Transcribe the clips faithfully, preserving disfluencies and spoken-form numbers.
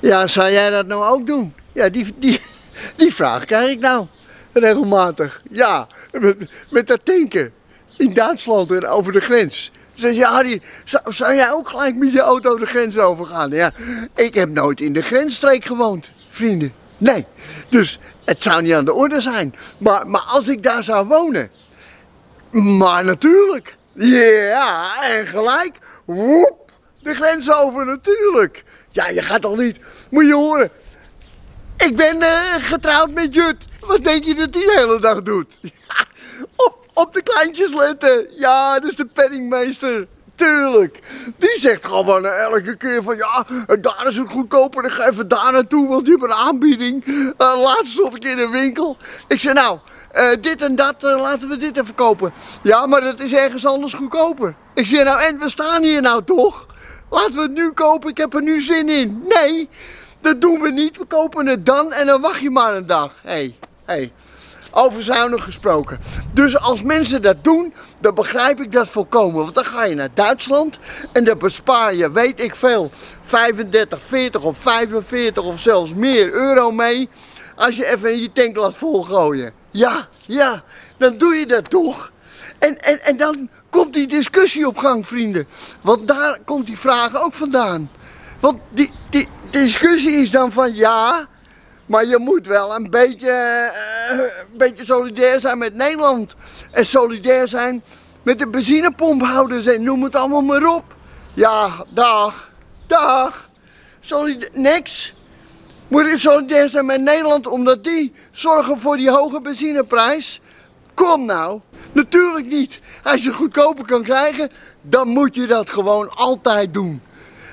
Ja, zou jij dat nou ook doen? Ja, die, die, die vraag krijg ik nou regelmatig. Ja, met, met dat tanken in Duitsland en over de grens. Ze zei, Harry, zou, zou jij ook gelijk met je auto de grens overgaan? Ja, ik heb nooit in de grensstreek gewoond, vrienden. Nee, dus het zou niet aan de orde zijn. Maar, maar als ik daar zou wonen, maar natuurlijk. Ja, en gelijk, woep, de grens over natuurlijk. Ja, je gaat toch niet, moet je horen. Ik ben uh, getrouwd met Jut. Wat denk je dat die de hele dag doet? Ja, op, op de kleintjes letten. Ja, dat is de penningmeester. Tuurlijk. Die zegt gewoon elke keer van ja, daar is het goedkoper. Dan ga even daar naartoe, want die hebben een aanbieding. Uh, laatst stond ik in een winkel. Ik zei nou, uh, dit en dat, uh, laten we dit even kopen. Ja, maar dat is ergens anders goedkoper. Ik zei nou, en we staan hier nou toch? Laten we het nu kopen, ik heb er nu zin in. Nee, dat doen we niet. We kopen het dan en dan wacht je maar een dag. Hé, hey, hé. Hey. Over zuinig gesproken. Dus als mensen dat doen, dan begrijp ik dat volkomen. Want dan ga je naar Duitsland en dan bespaar je, weet ik veel, vijfendertig, veertig of vijfenveertig of zelfs meer euro mee. Als je even je tank laat volgooien. Ja, ja, dan doe je dat toch. En, en, en dan komt die discussie op gang, vrienden. Want daar komt die vraag ook vandaan. Want die, die discussie is dan van ja, maar je moet wel een beetje, uh, een beetje solidair zijn met Nederland. En solidair zijn met de benzinepomphouders en noem het allemaal maar op. Ja, dag, dag. Solida- niks. Moet je solidair zijn met Nederland omdat die zorgen voor die hoge benzineprijs? Kom nou. Natuurlijk niet. Als je het goedkoper kan krijgen, dan moet je dat gewoon altijd doen.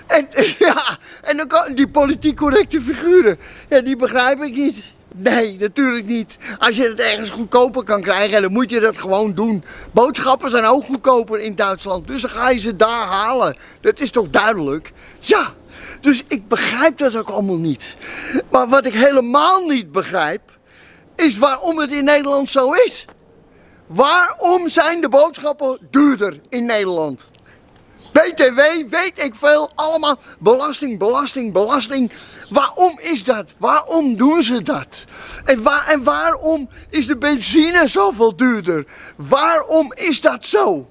En ja, en dan kan, die politiek correcte figuren, ja, die begrijp ik niet. Nee, natuurlijk niet. Als je het ergens goedkoper kan krijgen, dan moet je dat gewoon doen. Boodschappen zijn ook goedkoper in Duitsland, dus dan ga je ze daar halen. Dat is toch duidelijk? Ja, dus ik begrijp dat ook allemaal niet. Maar wat ik helemaal niet begrijp, is waarom het in Nederland zo is. Waarom zijn de boodschappen duurder in Nederland? B T W, weet ik veel, allemaal belasting, belasting, belasting. Waarom is dat? Waarom doen ze dat? En, waar, en waarom is de benzine zoveel duurder? Waarom is dat zo?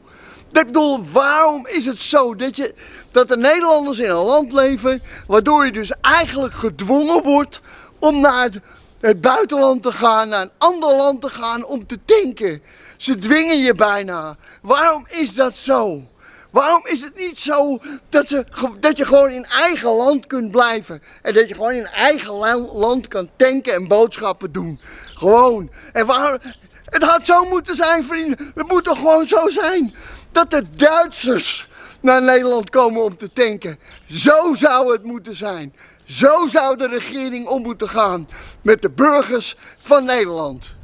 Ik bedoel, waarom is het zo dat, je, dat de Nederlanders in een land leven, waardoor je dus eigenlijk gedwongen wordt om naar het, het buitenland te gaan, naar een ander land te gaan om te tanken? Ze dwingen je bijna. Waarom is dat zo? Waarom is het niet zo dat, ze, dat je gewoon in eigen land kunt blijven? En dat je gewoon in eigen land kan tanken en boodschappen doen? Gewoon. En waarom, het had zo moeten zijn, vrienden. Het moet toch gewoon zo zijn dat de Duitsers naar Nederland komen om te tanken. Zo zou het moeten zijn. Zo zou de regering om moeten gaan met de burgers van Nederland.